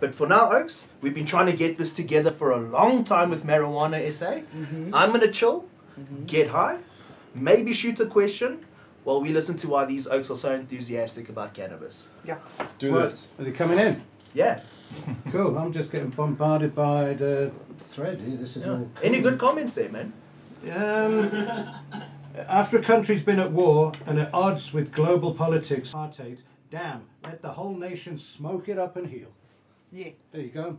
But for now, Oaks, we've been trying to get this together for a long time with Marijuana SA. I'm going to chill, get high, maybe shoot a question while we listen to why these Oaks are so enthusiastic about cannabis. Yeah. Let's do this. Are they coming in? Yeah. Cool. I'm just getting bombarded by the thread. This is all cool. Any good comments there, man? After a country's been at war and at odds with global politics, apartheid, damn, let the whole nation smoke it up and heal. Yeah. There you go.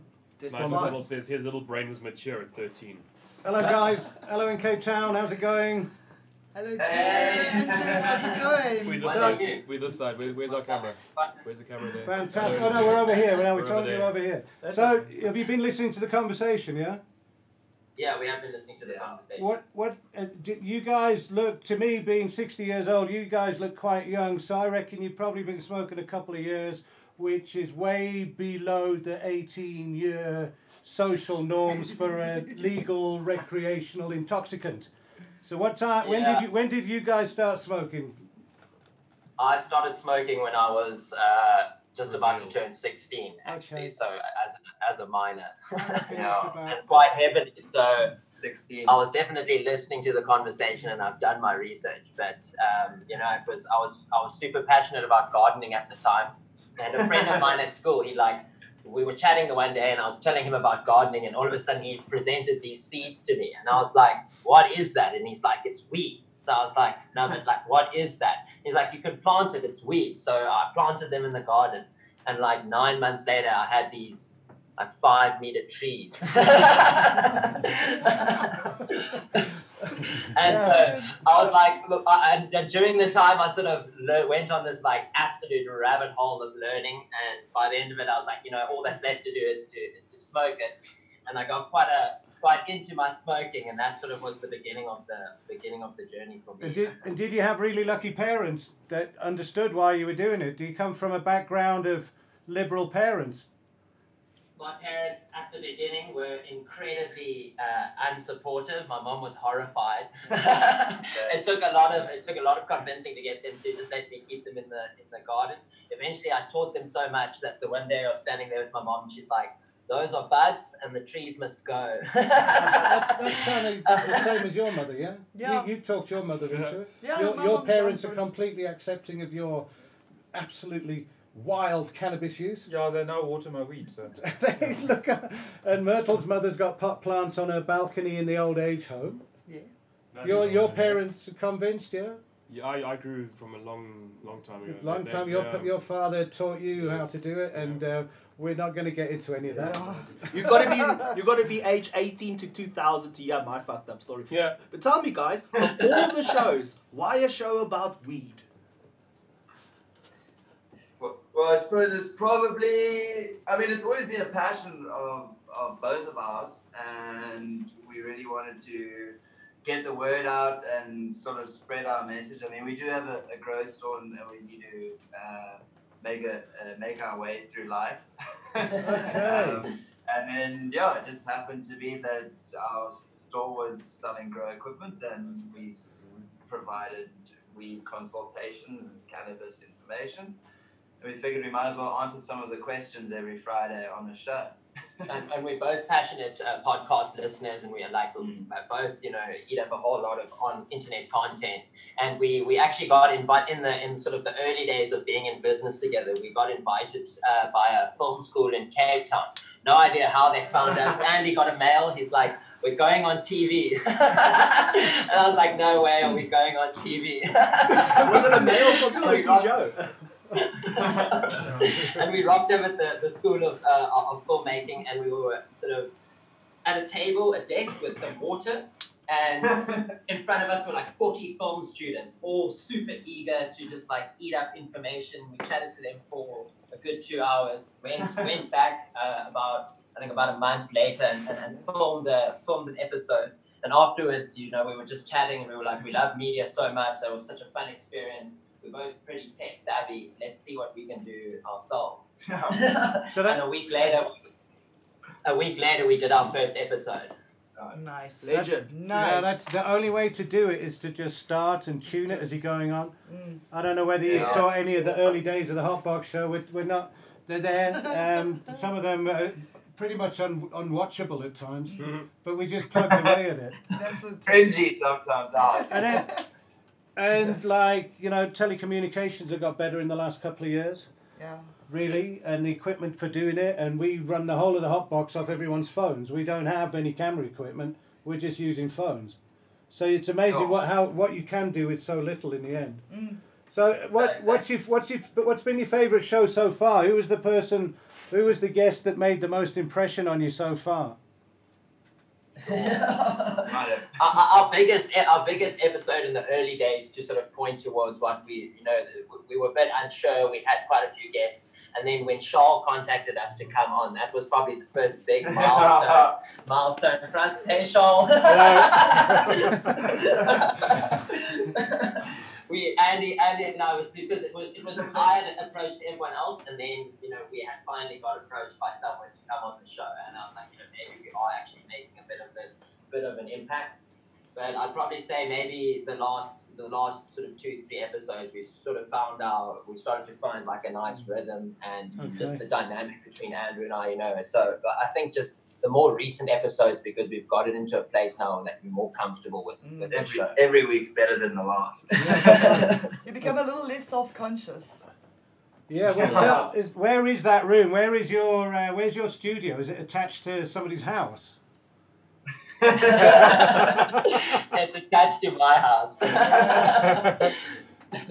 Michael says his little brain was mature at 13. Hello guys. Hello in Cape Town. How's it going? Hello Tim. Hey. How's it going? We're this side. Where's our camera? Where's the camera there? Fantastic. Oh no, we're over here. We're talking over here. So, have you been listening to the conversation, yeah? Yeah, we have been listening to the conversation. You guys look, to me, being 60 years old, you guys look quite young, so I reckon you've probably been smoking a couple of years, which is way below the 18-year social norms for a legal recreational intoxicant. So what time? Yeah. When did you guys start smoking? I started smoking when I was just about to turn 16, actually. Okay. So as a minor, and quite heavily. So 16. I was definitely listening to the conversation, and I've done my research. But I was super passionate about gardening at the time. And a friend of mine at school, we were chatting the one day and I was telling him about gardening, and all of a sudden he presented these seeds to me and I was like, what is that? And he's like, it's weed. So I was like, no, but what is that? He's like, you can plant it, it's weed. So I planted them in the garden, and 9 months later I had these 5-meter trees. And so I was like, look, and during the time I sort of went on this absolute rabbit hole of learning, and by the end of it I was like, all that's left to do is to smoke it. And I got quite into my smoking, and that sort of was the beginning of the journey for me. And did you have really lucky parents that understood why you were doing it? Do you come from a background of liberal parents? My parents at the beginning were incredibly unsupportive. My mom was horrified. It took a lot of convincing to get them to just let me keep them in the garden. Eventually, I taught them so much that the one day I was standing there with my mom, and she's like, "Those are buds, and the trees must go." that's kind of the same as your mother, yeah. Yeah. You've talked your mother into it. Yeah. Your parents are completely accepting of your absolutely wild cannabis use. Yeah, they now water my weed, so. Look, and Myrtle's mother's got pot plants on her balcony in the old age home. Yeah. Your parents are convinced, yeah? Yeah, I grew from a long time ago. Long time. Your father taught you how to do it, and we're not going to get into any of that. You've got to be age 18 to 2000 to hear my fucked up story. Yeah. But tell me, guys, of all the shows, why a show about weed? Well, I suppose it's probably, it's always been a passion of both of ours, and we really wanted to get the word out and sort of spread our message. We do have a grow store, and we need to make our way through life. And then, it just happened to be that our store was selling grow equipment, and we provided weed consultations and cannabis information. We figured we might as well answer some of the questions every Friday on the show. and we're both passionate podcast listeners, and we are both, eat up a whole lot of internet content. And we actually got invited in sort of the early days of being in business together. We got invited by a film school in Cape Town. No idea how they found us. Andy got a mail. He's like, "We're going on TV." And I was like, "No way are we going on TV." Was it a mail from Smokey Joe? And we rocked up at the School of Filmmaking, and we were sort of at a desk with some water, and in front of us were 40 film students, all super eager to just eat up information. We chatted to them for a good 2 hours, went back about a month later and filmed an episode. And afterwards, we were just chatting, and we were like, we love media so much. It was such a fun experience. We're both pretty tech savvy. Let's see what we can do ourselves. And a week later, we did our first episode. Nice. Legend. Nice. Yeah, that's the only way to do it, is to just start and tune it as you're going on. I don't know whether you saw any of the early days of the Hotbox Show. We're not. They're there. Some of them are pretty much unwatchable at times, but we just plug away at it. That's cringy sometimes, Alex. And like, you know, telecommunications have got better in the last couple of years. Yeah. Really, and the equipment for doing it, and we run the whole of the Hotbox off everyone's phones. We don't have any camera equipment. We're just using phones. So it's amazing what you can do with so little in the end. Mm. So what's been your favourite show so far? Who was the person? Who was the guest that made the most impression on you so far? Our biggest episode in the early days to sort of point towards what we, you know, we were a bit unsure. We had quite a few guests, and then when Charles contacted us to come on, that was probably the first big milestone for us. Hey, Charles. Andy and I were super. I had approached everyone else, and then we had finally got approached by someone to come on the show, and I was like, maybe we are actually making a bit of an impact. But I'd probably say maybe the last sort of 2-3 episodes, we started to find like a nice rhythm and just the dynamic between Andrew and I, So, but I think just the more recent episodes, because we've got it into a place now that we're more comfortable with the show. Every week's better than the last. You become a little less self-conscious. Yeah, well, where is that room? Where's your studio? Is it attached to somebody's house? It's attached to my house. I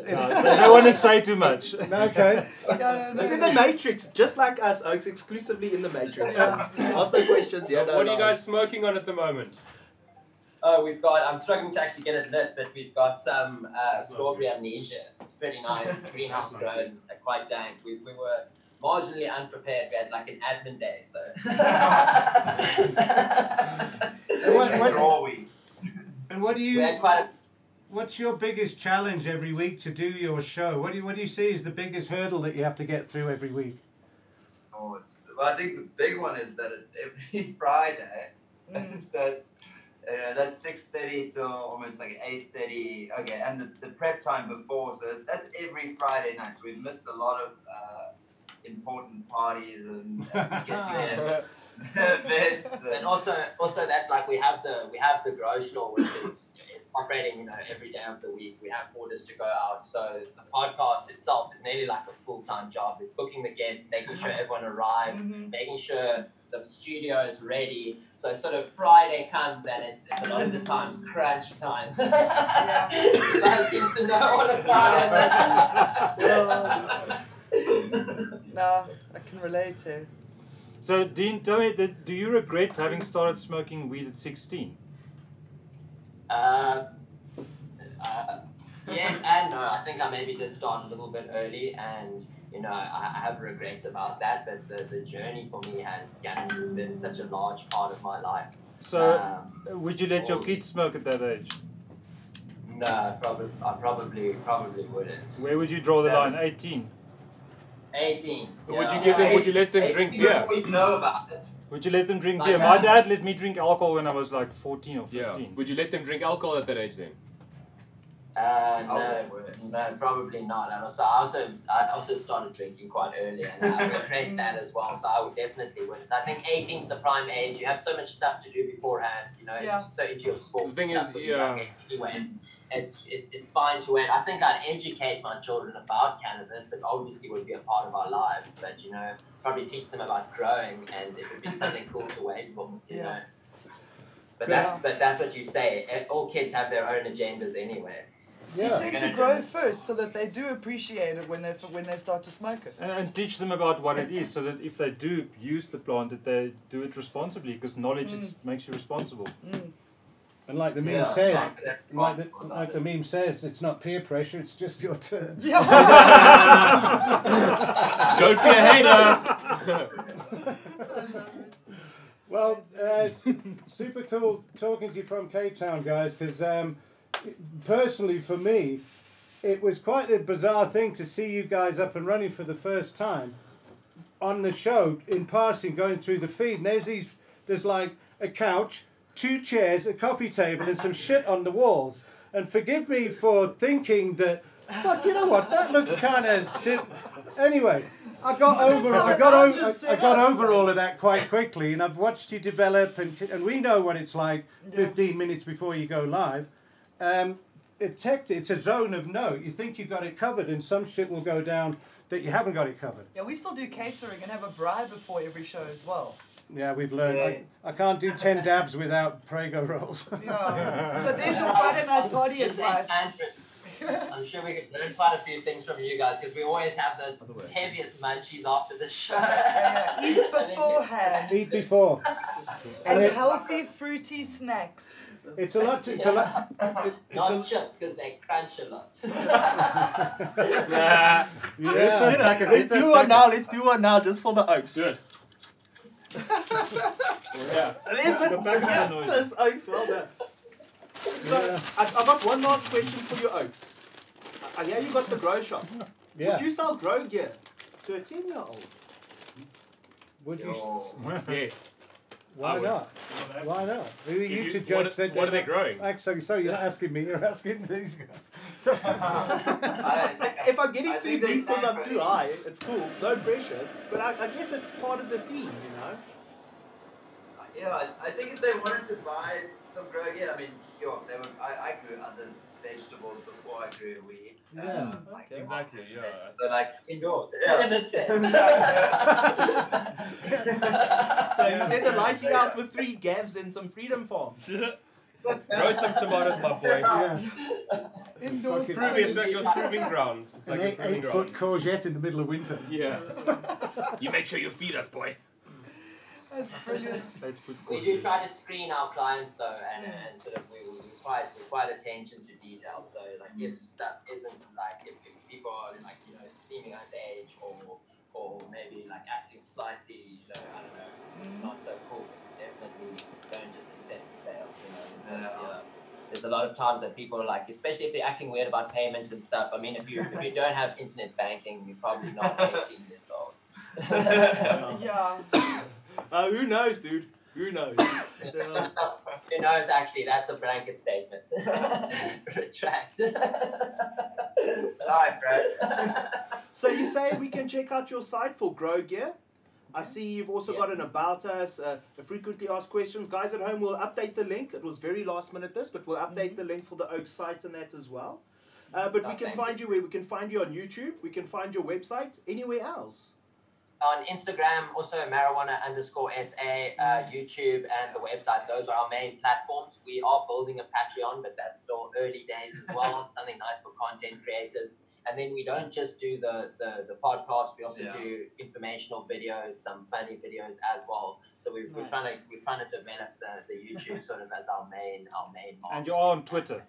don't want to say too much. Okay. No. It's in the Matrix, just like us, Oaks, exclusively in the Matrix. Ask no questions. Yeah, what are you guys smoking on at the moment? Oh, we've got, I'm struggling to actually get it lit, but we've got some strawberry amnesia. It's pretty nice, greenhouse grown, quite dank. We were marginally unprepared. We had like an admin day, so. And what do you... We had quite a... What's your biggest challenge every week to do your show? What do you see is the biggest hurdle that you have to get through every week? Oh, I think the big one is that it's every Friday, so it's that's 6:30 till almost like 8:30. Okay, and the prep time before, so that's every Friday night. So we've missed a lot of important parties and get together. And also that like we have the grow store, which is operating, every day of the week. We have orders to go out, so the podcast itself is nearly like a full-time job. It's booking the guests, making sure everyone arrives, making sure the studio is ready. So sort of Friday comes and it's a lot of the time crunch time. That seems to know all about it. No, I can relate to. So Dean, tell me, do you regret having started smoking weed at 16? Yes and no. I think I maybe did start a little bit early, and I have regrets about that, but the journey for me has been such a large part of my life. So would you let your kids smoke at that age? No, I probably wouldn't. Where would you draw the line? 18. Yeah. Would you let them drink beer? We know about it. Would you let them drink beer? My dad let me drink alcohol when I was like 14 or 15. Yeah. Would you let them drink alcohol at that age then? No, probably not. And I also started drinking quite early, and I regret that as well. So I would definitely wouldn't. I think 18's the prime age. You have so much stuff to do beforehand. It's into your sport. The thing is, anyway, it's fine to wait. I think I'd educate my children about cannabis. It obviously would be a part of our lives, but probably teach them about growing, and it would be something cool to wait for. You know. But that's what you say. All kids have their own agendas anyway. Yeah. Teach them to grow first, so that they do appreciate it when they start to smoke it. And teach them about what it is, so that if they do use the plant, that they do it responsibly, because knowledge makes you responsible. Mm. And like the meme says, like the meme says, it's not peer pressure; it's just your turn. Yeah. Don't be a hater. Well, super cool talking to you from Cape Town, guys, because personally for me, it was quite a bizarre thing to see you guys up and running for the first time on the show, in passing, going through the feed, and there's like a couch, 2 chairs, a coffee table, and some shit on the walls. And forgive me for thinking that, fuck, that looks kind of... Anyway, I got over all of that quite quickly, and I've watched you develop, and we know what it's like 15 minutes before you go live. It's a zone of no. You think you've got it covered, and some shit will go down that you haven't got it covered. Yeah, we still do catering and have a bribe before every show as well. Yeah, we've learned. Yeah. I can't do 10 dabs without Prego rolls. Yeah. So there's your Friday night party advice. I'm sure we could learn quite a few things from you guys, because we always have the heaviest munchies after the show. Eat beforehand. Eat before. And healthy, fruity snacks. It's a lot. Not chips, because they crunch a lot. Yeah. Let's do one now, just for the Oaks. Good. Yeah. Yes, Oaks, well done. So, yeah. I've got one last question for you, Oaks. I hear you got the grow shop. Yeah. Would you sell grow gear to a 10-year-old? Would you? Yes. Why not? Why not? Who are you to judge that? What are they growing? Actually, so you're not asking me, you're asking these guys. If I'm getting too deep because I'm too high, it's cool, no pressure. But I guess it's part of the theme, you know? Yeah, I think if they wanted to buy some grow gear, I mean, they were, I grew other vegetables before I grew weed. Yeah, exactly. Yeah. They're like indoors. Yeah. In a tent. So you said the lighting out with 3 gavs and some freedom farms. Grow some tomatoes, my boy. Yeah. Indoors. It's like your proving grounds. It's like an 8-foot courgette in the middle of winter. Yeah. You make sure you feed us, boy. That's brilliant. We do try to screen our clients though, and sort of we're quite attention to detail. So like if stuff isn't like if people are like seeming underage or maybe like acting slightly I don't know not so cool, definitely don't just accept the sale. There's a lot of times that people are like, especially if they're acting weird about payment and stuff. I mean, if you don't have internet banking, you're probably not 18 years old. Yeah. Who knows, dude? Who knows? Who knows, actually? That's a blanket statement. Retract. Sorry, bro. So you say we can check out your site for grow gear. I see you've also got an About Us, a frequently asked questions. Guys at home, we'll update the link. It was very last minute this, but we'll update the link for the Oaks site and that as well. But we can find you where? We can find you on YouTube. We can find your website. Anywhere else? On Instagram, also marijuana_SA, YouTube, and the website. Those are our main platforms. We are building a Patreon, but that's still early days as well. It's something nice for content creators. And then we don't just do the podcast. We also do informational videos, some funny videos as well. So we're trying to develop the YouTube sort of as our main market. And you're on Twitter.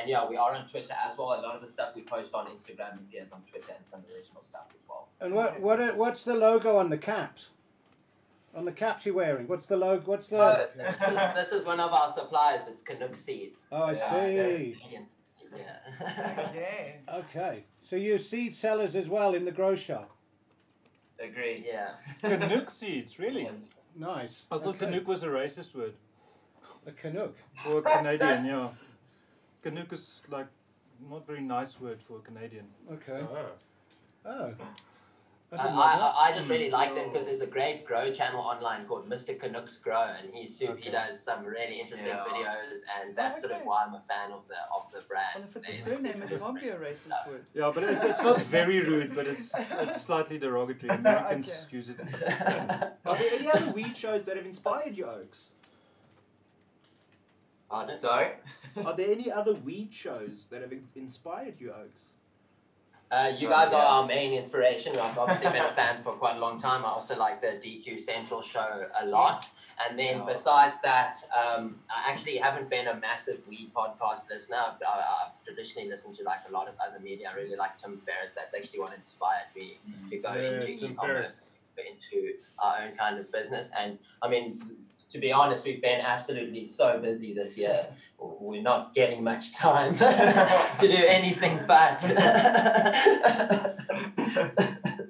And yeah, we are on Twitter as well. A lot of the stuff we post on Instagram appears on Twitter, and some original stuff as well. And what's the logo on the caps? On the caps you're wearing, what's the logo? What's the? Oh, this is one of our suppliers. It's Canuck Seeds. Oh, I see. Yeah. Okay. So you're seed sellers as well in the grow shop. Agree. Yeah. Canuck Seeds, really. Yes. Nice. I thought Canuck was a racist word. A Canuck. Or a Canadian, yeah. Canuck is like not very nice word for a Canadian. Okay. Oh. I just really like them because there's a great grow channel online called Mr. Canucks Grow, and he does some really interesting videos, and that's sort of why I'm a fan of the brand. Well, if it's a surname, it won't be a racist word. Yeah, but it's not very rude, but it's slightly derogatory. Americans use it. Are there any other weed shows that have inspired you, Oaks? Sorry? Are there any other weed shows that have inspired you, Oaks? You guys are our main inspiration. I've obviously been a fan for quite a long time. I also like the DQ Central show a lot. Yes. And then besides that, I actually haven't been a massive weed podcast listener. I've traditionally listened to like a lot of other media. I really like Tim Ferriss. That's actually what inspired me to go into e-commerce, into our own kind of business. And I mean, to be honest, we've been absolutely so busy this year. We're not getting much time to do anything but.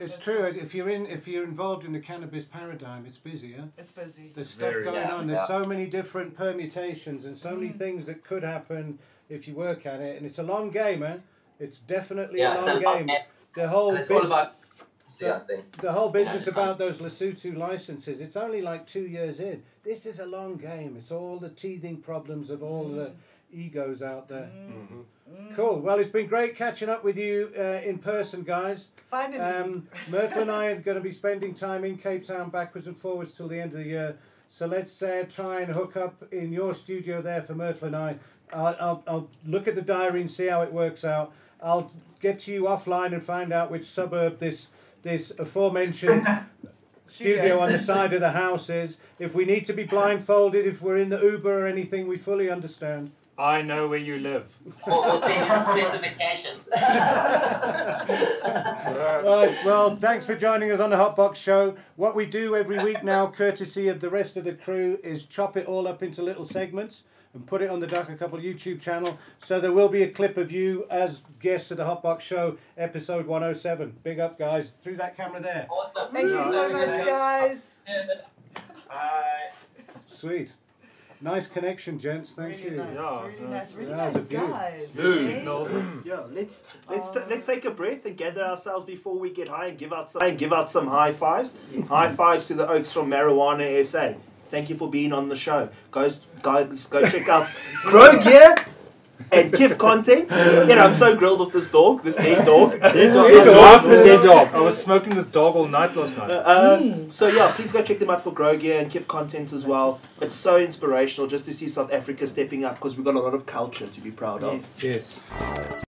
It's true. If you're involved in the cannabis paradigm, it's busier. It's busy. There's stuff going on. There's so many different permutations and so many things that could happen if you work at it. And it's a long game, man. It's definitely a long game. The whole business about those Lesotho licenses, it's only like 2 years in. This is a long game. It's all the teething problems of all the egos out there. Cool. Well, it's been great catching up with you in person, guys. Finally. Myrtle and I are going to be spending time in Cape Town backwards and forwards till the end of the year. So let's try and hook up in your studio there for Myrtle and I. I'll look at the diary and see how it works out. I'll get to you offline and find out which suburb this aforementioned studio on the side of the house is. If we need to be blindfolded, if we're in the Uber or anything, we fully understand. I know where you live. We'll send you the specifications. Right, well, thanks for joining us on the Hotbox Show. What we do every week now, courtesy of the rest of the crew, is chop it all up into little segments and put it on the Dagga Couple YouTube channel. So there will be a clip of you as guests of the Hotbox Show, episode 107. Big up, guys. Through that camera there. Awesome. Thank you so much, guys. Bye. Sweet. Nice connection, gents. Thank you. Nice. Yeah, really nice guys. Smooth. Yeah, let's take a breath and gather ourselves before we get high and give out some high fives. Yes. High fives to the Oaks from Marijuana SA. Thank you for being on the show. Guys, go check out Grow Gear and Kiff content. Yeah, I'm so grilled off this dog, this dead dog. Dead dog. I was smoking this dog all night last night. So yeah, please go check them out for Grow Gear and Kiff content as well. It's so inspirational just to see South Africa stepping up because we've got a lot of culture to be proud of. Yes.